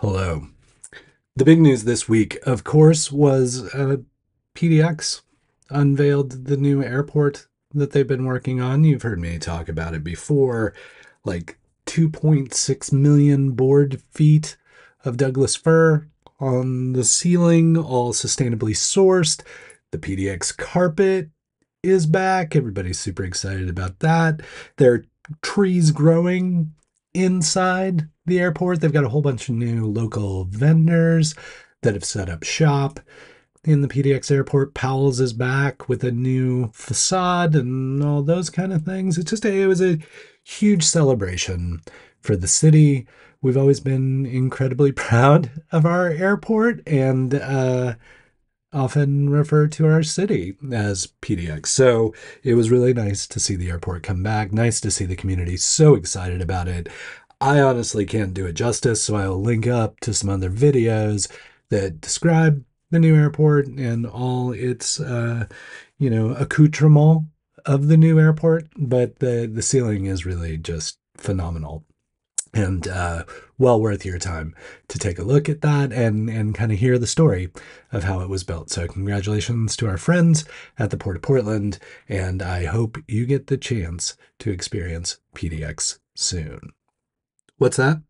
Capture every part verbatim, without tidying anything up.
Hello. The big news this week, of course, was uh, P D X unveiled the new airport that they've been working on. You've heard me talk about it before, like two point six million board feet of Douglas fir on the ceiling, all sustainably sourced. The P D X carpet is back. Everybody's super excited about that. There are trees growing inside the airport. They've got a whole bunch of new local vendors that have set up shop in the P D X airport. Powell's is back with a new facade and all those kind of things. It's just a, it was a huge celebration for the city. We've always been incredibly proud of our airport and uh, often refer to our city as P D X. So it was really nice to see the airport come back. Nice to see the community so excited about it. I honestly can't do it justice, so I'll link up to some other videos that describe the new airport and all its, uh, you know, accoutrement of the new airport. But the, the ceiling is really just phenomenal and uh, well worth your time to take a look at that and, and kind of hear the story of how it was built. So congratulations to our friends at the Port of Portland, and I hope you get the chance to experience P D X soon. What's that?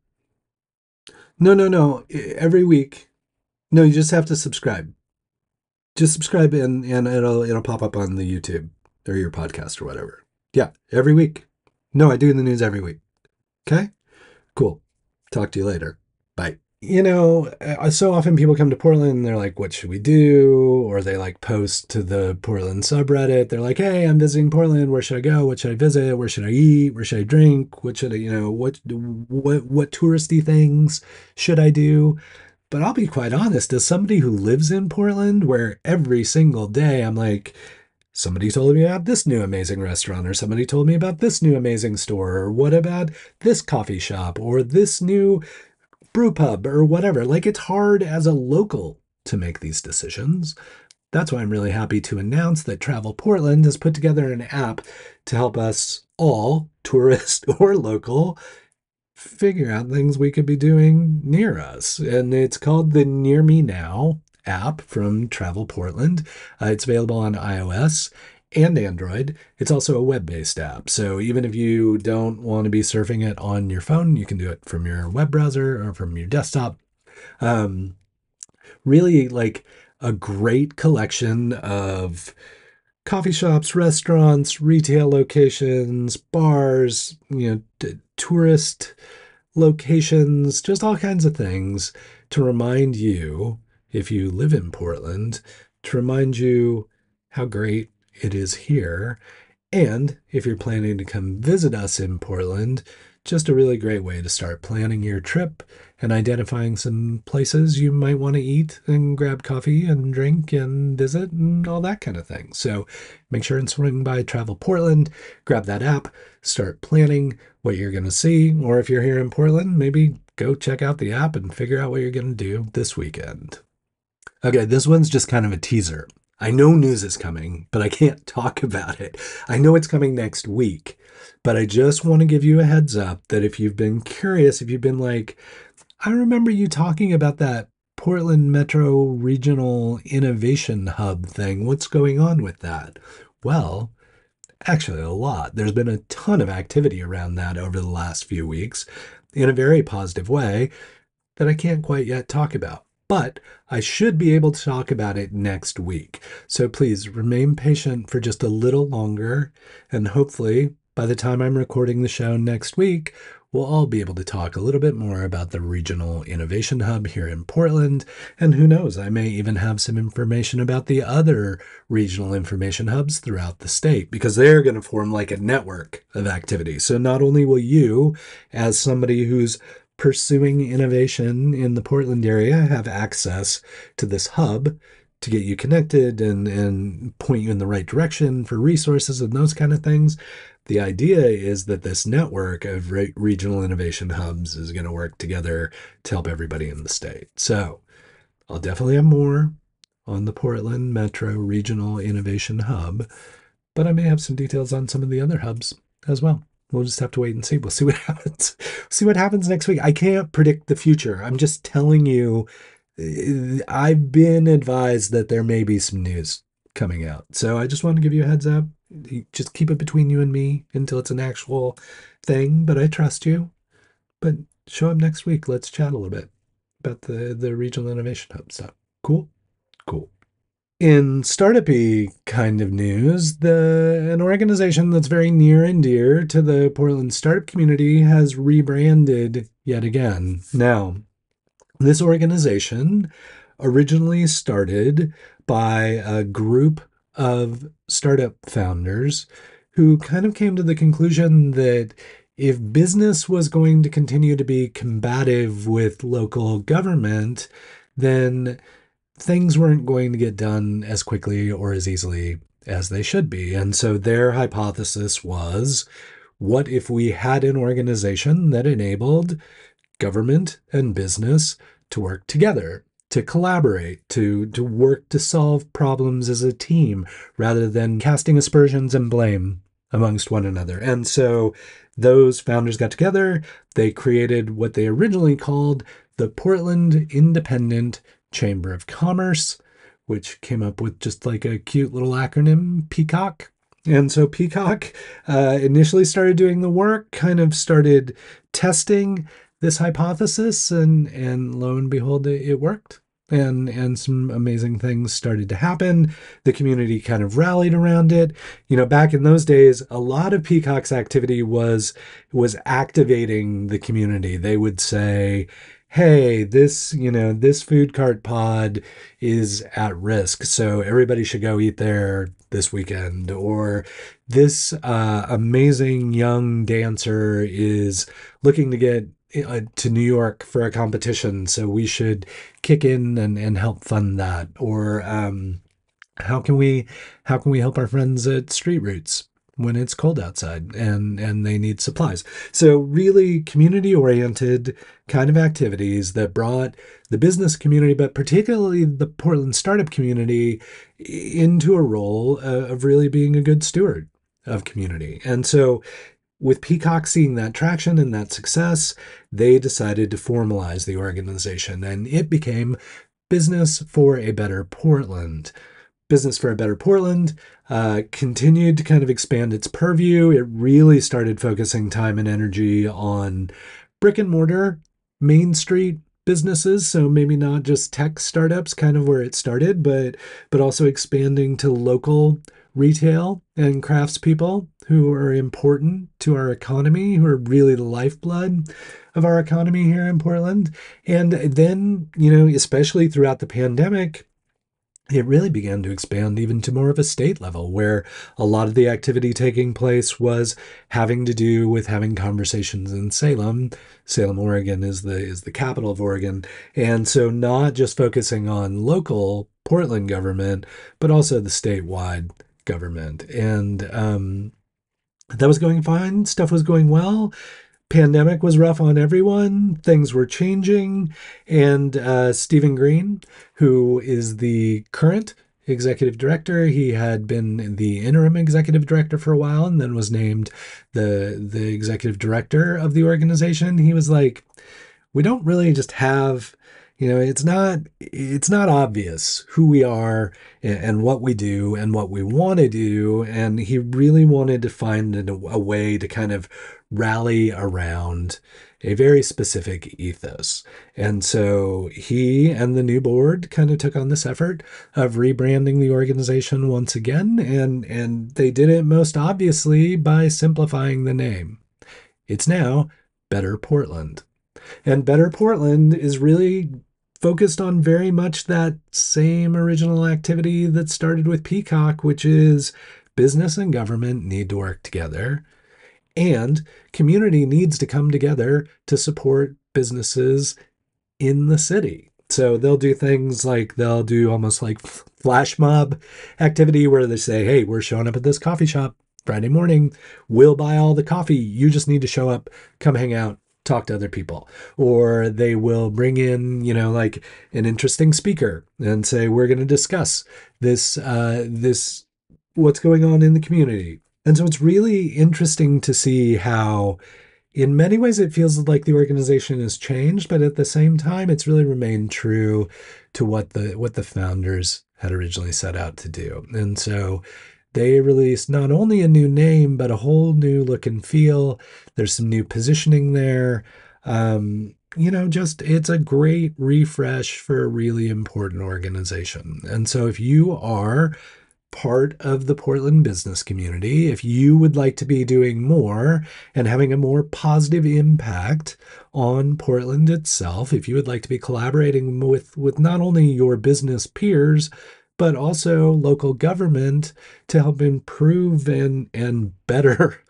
No, no, no. Every week. No, you just have to subscribe. Just subscribe and, and it'll it'll pop up on the YouTube or your podcast or whatever. Yeah, every week. No, I do the news every week. Okay? Cool. Talk to you later. Bye. You know, so often people come to Portland and they're like, what should we do? Or they like post to the Portland subreddit. They're like, hey, I'm visiting Portland. Where should I go? What should I visit? Where should I eat? Where should I drink? What should I, you know, what, what, what touristy things should I do? But I'll be quite honest, as somebody who lives in Portland, where every single day I'm like, somebody told me about this new amazing restaurant, or somebody told me about this new amazing store, or what about this coffee shop, or this new brew pub or whatever. Like, it's hard as a local to make these decisions. That's why I'm really happy to announce that Travel Portland has put together an app to help us all, tourist or local, figure out things we could be doing near us. And it's called the Near Me Now app from Travel Portland. Uh, it's available on iOS and Android. It's also a web-based app. So even if you don't want to be surfing it on your phone, you can do it from your web browser or from your desktop. Um, really like a great collection of coffee shops, restaurants, retail locations, bars, you know, t- tourist locations, just all kinds of things to remind you, if you live in Portland, to remind you how great it is here. And if you're planning to come visit us in Portland, just a really great way to start planning your trip and identifying some places you might want to eat and grab coffee and drink and visit and all that kind of thing. So make sure and swing by Travel Portland, grab that app, start planning what you're going to see. Or if you're here in Portland, maybe go check out the app and figure out what you're going to do this weekend. Okay, this one's just kind of a teaser. I know news is coming, but I can't talk about it. I know it's coming next week, but I just want to give you a heads up that if you've been curious, if you've been like, I remember you talking about that Portland Metro Regional Innovation Hub thing. What's going on with that? Well, actually a lot. There's been a ton of activity around that over the last few weeks in a very positive way that I can't quite yet talk about. But I should be able to talk about it next week. So please remain patient for just a little longer. And hopefully by the time I'm recording the show next week, we'll all be able to talk a little bit more about the Regional Innovation Hub here in Portland. And who knows, I may even have some information about the other regional information hubs throughout the state, because they're going to form like a network of activity. So not only will you, as somebody who's pursuing innovation in the Portland area, have access to this hub to get you connected and, and point you in the right direction for resources and those kind of things. The idea is that this network of re- regional innovation hubs is going to work together to help everybody in the state. So I'll definitely have more on the Portland Metro Regional Innovation Hub, but I may have some details on some of the other hubs as well. we'll just have to wait and see. We'll see what happens. See what happens next week. I can't predict the future. I'm just telling you, I've been advised that there may be some news coming out. So I just want to give you a heads up. Just keep it between you and me until it's an actual thing. But I trust you. But show up next week. Let's chat a little bit about the, the Regional Innovation Hub stuff. Cool? Cool. In startup-y kind of news, the an organization that's very near and dear to the Portland startup community has rebranded yet again. Now, this organization originally started by a group of startup founders who kind of came to the conclusion that if business was going to continue to be combative with local government, then things weren't going to get done as quickly or as easily as they should be. And so their hypothesis was, what if we had an organization that enabled government and business to work together, to collaborate, to, to work to solve problems as a team, rather than casting aspersions and blame amongst one another. And so those founders got together. They created what they originally called the Portland Independent Chamber of Commerce, which came up with just like a cute little acronym, PICOC. And so PICOC uh, initially started doing the work, kind of started testing this hypothesis, and, and lo and behold, it, it worked. And, and some amazing things started to happen. The community kind of rallied around it. You know, back in those days, a lot of PICOC's activity was, was activating the community. They would say, hey, this, you know, this food cart pod is at risk, so everybody should go eat there this weekend. Or this uh, amazing young dancer is looking to get uh, to New York for a competition, so we should kick in and, and help fund that. Or um, how can we how can we help our friends at Street Roots when it's cold outside and, and they need supplies? So really community-oriented kind of activities that brought the business community, but particularly the Portland startup community, into a role of really being a good steward of community. And so with PICOC seeing that traction and that success, they decided to formalize the organization, and it became Business for a Better Portland. Business for a Better Portland uh, continued to kind of expand its purview. It really started focusing time and energy on brick and mortar, Main Street businesses. So maybe not just tech startups, kind of where it started, but but also expanding to local retail and craftspeople who are important to our economy, who are really the lifeblood of our economy here in Portland. And then, you know, especially throughout the pandemic, it really began to expand even to more of a state level, where a lot of the activity taking place was having to do with having conversations in Salem. Salem, Oregon is the is the capital of Oregon. And so not just focusing on local Portland government, but also the statewide government. And um, that was going fine. Stuff was going well. Pandemic was rough on everyone. Things were changing. And uh, Stephen Green, who is the current executive director, he had been the interim executive director for a while and then was named the, the executive director of the organization. He was like, we don't really just have, you know, it's not, it's not obvious who we are and, and what we do and what we want to do. And he really wanted to find a, a way to kind of rally around a very specific ethos. And so he and the new board kind of took on this effort of rebranding the organization once again. And, and they did it most obviously by simplifying the name. It's now Better Portland. And Better Portland is really focused on very much that same original activity that started with PICOC, which is business and government need to work together. And community needs to come together to support businesses in the city. So they'll do things like, they'll do almost like flash mob activity where they say, hey, we're showing up at this coffee shop Friday morning. We'll buy all the coffee. You just need to show up, come hang out, talk to other people. Or they will bring in, you know, like an interesting speaker and say, we're going to discuss this, uh, this, what's going on in the community. And so it's really interesting to see how, in many ways, it feels like the organization has changed, but at the same time, it's really remained true to what the what the founders had originally set out to do. And so they released not only a new name, but a whole new look and feel. There's some new positioning there. Um, you know, just it's a great refresh for a really important organization. And so if you are part of the Portland business community, if you would like to be doing more and having a more positive impact on Portland itself, if you would like to be collaborating with, with not only your business peers, but also local government to help improve and, and better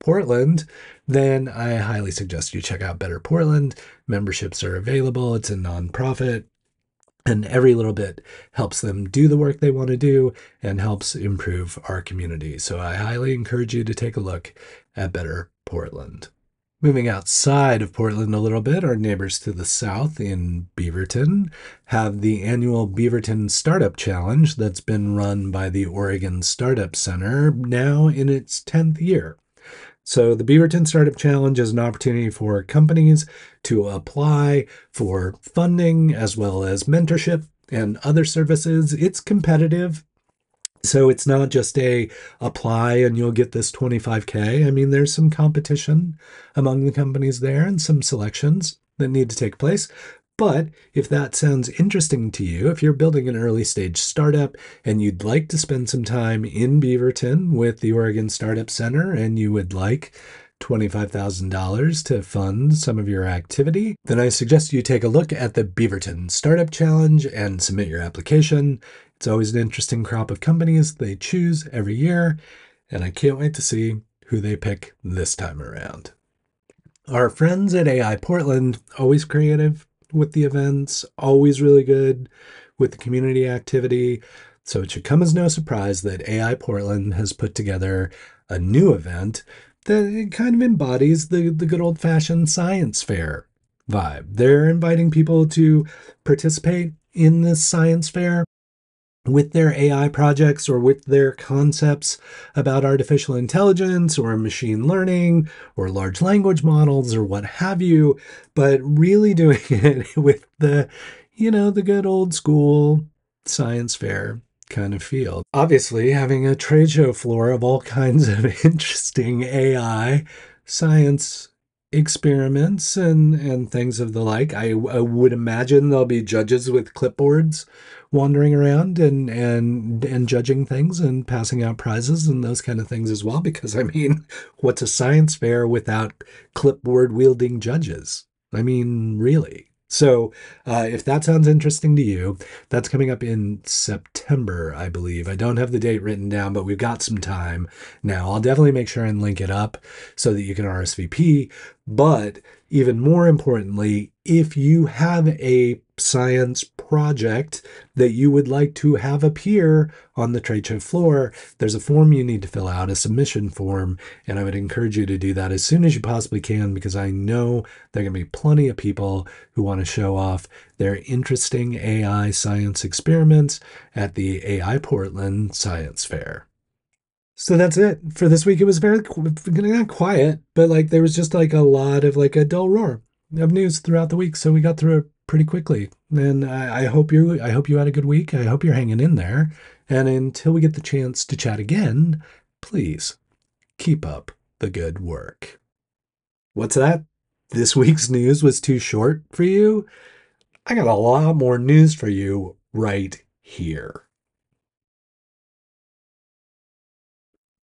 Portland, then I highly suggest you check out Better Portland. Memberships are available. It's a nonprofit. And every little bit helps them do the work they want to do and helps improve our community. So I highly encourage you to take a look at Better Portland. Moving outside of Portland a little bit, our neighbors to the south in Beaverton have the annual Beaverton Startup Challenge that's been run by the Oregon Startup Center, now in its tenth year. So the Beaverton Startup Challenge is an opportunity for companies to apply for funding as well as mentorship and other services. It's competitive, so it's not just a apply and you'll get this twenty-five K. I mean, there's some competition among the companies there and some selections that need to take place. But if that sounds interesting to you, if you're building an early stage startup and you'd like to spend some time in Beaverton with the Oregon Startup Center and you would like twenty-five thousand dollars to fund some of your activity, then I suggest you take a look at the Beaverton Startup Challenge and submit your application. It's always an interesting crop of companies they choose every year, and I can't wait to see who they pick this time around. Our friends at A I Portland, always creative with the events, always really good with the community activity. So it should come as no surprise that A I Portland has put together a new event that kind of embodies the, the good old-fashioned science fair vibe. They're inviting people to participate in this science fair with their A I projects or with their concepts about artificial intelligence or machine learning or large language models or what have you, but really doing it with the, you know, the good old school science fair kind of feel. Obviously, having a trade show floor of all kinds of interesting A I science experiments and, and things of the like. I, I would imagine there'll be judges with clipboards wandering around and, and, and judging things and passing out prizes and those kind of things as well, because I mean, what's a science fair without clipboard wielding judges? I mean, really. So uh, if that sounds interesting to you, that's coming up in September, I believe. I don't have the date written down, but we've got some time now. I'll definitely make sure and link it up so that you can R S V P. But even more importantly, if you have a science project that you would like to have appear on the trade show floor, there's a form you need to fill out, a submission form, and I would encourage you to do that as soon as you possibly can, because I know there are going to be plenty of people who want to show off their interesting A I science experiments at the A I Portland Science Fair. So that's it for this week. It was very not quiet, but like there was just like a lot of like a dull roar of news throughout the week. So we got through it pretty quickly. And I, I hope you I hope you had a good week. I hope you're hanging in there. And until we get the chance to chat again, please keep up the good work. What's that? This week's news was too short for you? I got a lot more news for you right here.